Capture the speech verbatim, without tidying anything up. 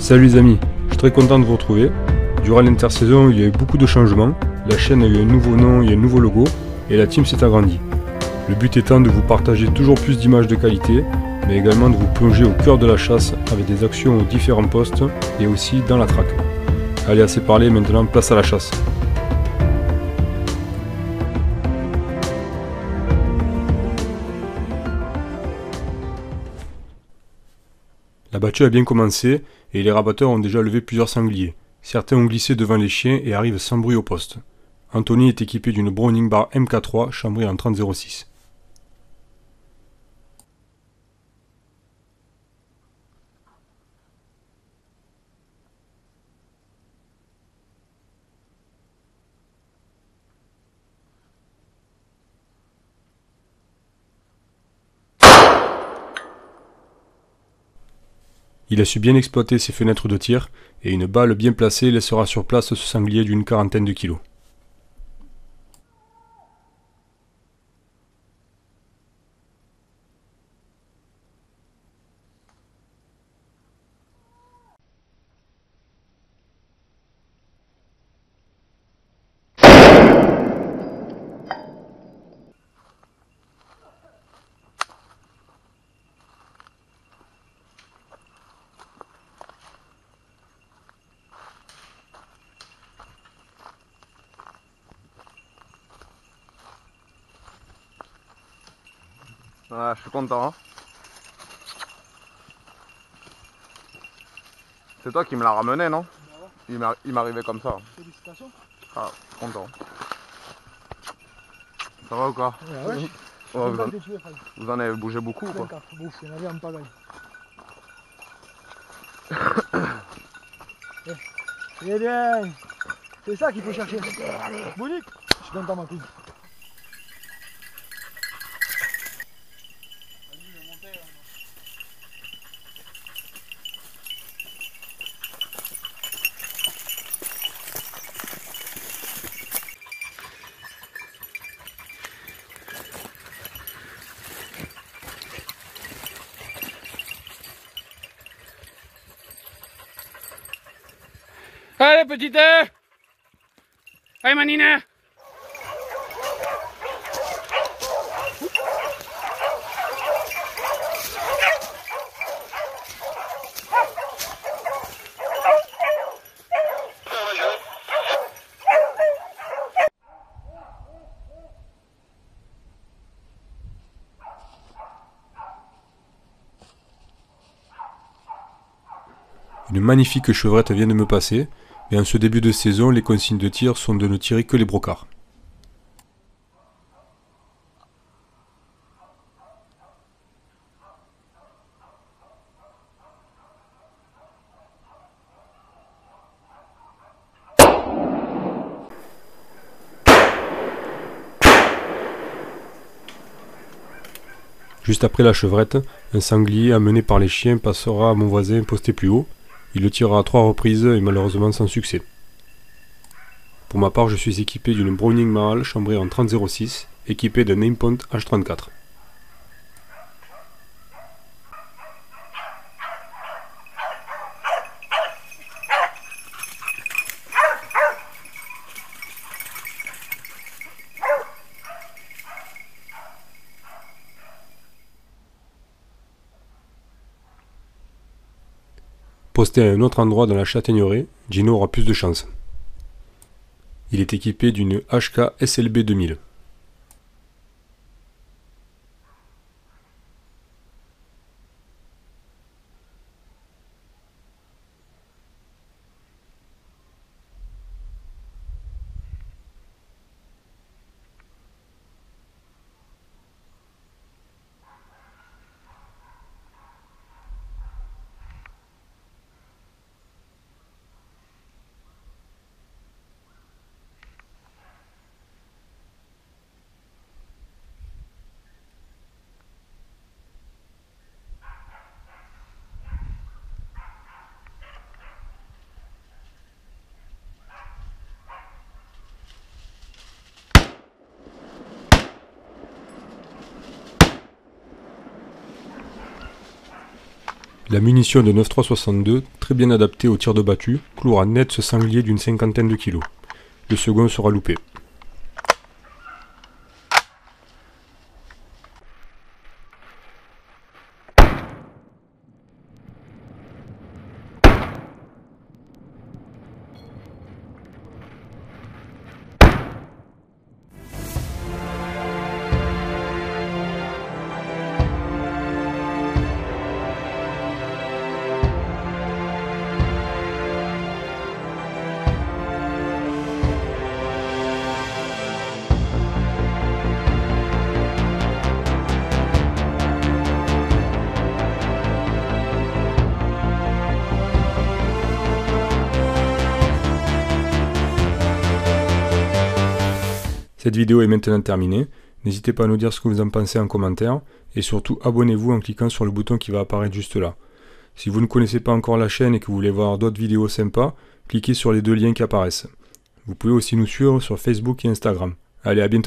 Salut les amis, je suis très content de vous retrouver. Durant l'intersaison, il y a eu beaucoup de changements, la chaîne a eu un nouveau nom et un nouveau logo, et la team s'est agrandie. Le but étant de vous partager toujours plus d'images de qualité, mais également de vous plonger au cœur de la chasse avec des actions aux différents postes et aussi dans la traque. Allez, assez parlé, maintenant place à la chasse. La battue a bien commencé et les rabatteurs ont déjà levé plusieurs sangliers. Certains ont glissé devant les chiens et arrivent sans bruit au poste. Anthony est équipé d'une Browning Bar M K trois chambrée en trente zéro six. Il a su bien exploiter ses fenêtres de tir, et une balle bien placée laissera sur place ce sanglier d'une quarantaine de kilos. Ah, je suis content. Hein, c'est toi qui me l'as ramené, non? Il m'arrivait comme ça. Félicitations. Ah, je suis content. Ça va ou quoi? Ouais, ouais. Ouais, vous, en, vous en avez bougé beaucoup ou quoi? Il y en avait en pagaille. Eh bien, c'est ça qu'il faut chercher. Monique, je suis content ma couille. Allez petite, allez Manina. Une magnifique chevrette vient de me passer. Et en ce début de saison, les consignes de tir sont de ne tirer que les brocarts. Juste après la chevrette, un sanglier amené par les chiens passera à mon voisin posté plus haut. Il le tira à trois reprises et malheureusement sans succès. Pour ma part, je suis équipé d'une Browning Maral chambrée en trente zéro six, équipée d'un Aimpoint H trente-quatre. Posté à un autre endroit dans la Châtaigneraie, Gino aura plus de chance. Il est équipé d'une H K S L B deux mille. la munition de neuf trois soixante-deux, très bien adaptée au tir de battu, clouera net ce sanglier d'une cinquantaine de kilos. Le second sera loupé. Cette vidéo est maintenant terminée, n'hésitez pas à nous dire ce que vous en pensez en commentaire et surtout abonnez-vous en cliquant sur le bouton qui va apparaître juste là. Si vous ne connaissez pas encore la chaîne et que vous voulez voir d'autres vidéos sympas, cliquez sur les deux liens qui apparaissent. Vous pouvez aussi nous suivre sur Facebook et Instagram. Allez, à bientôt!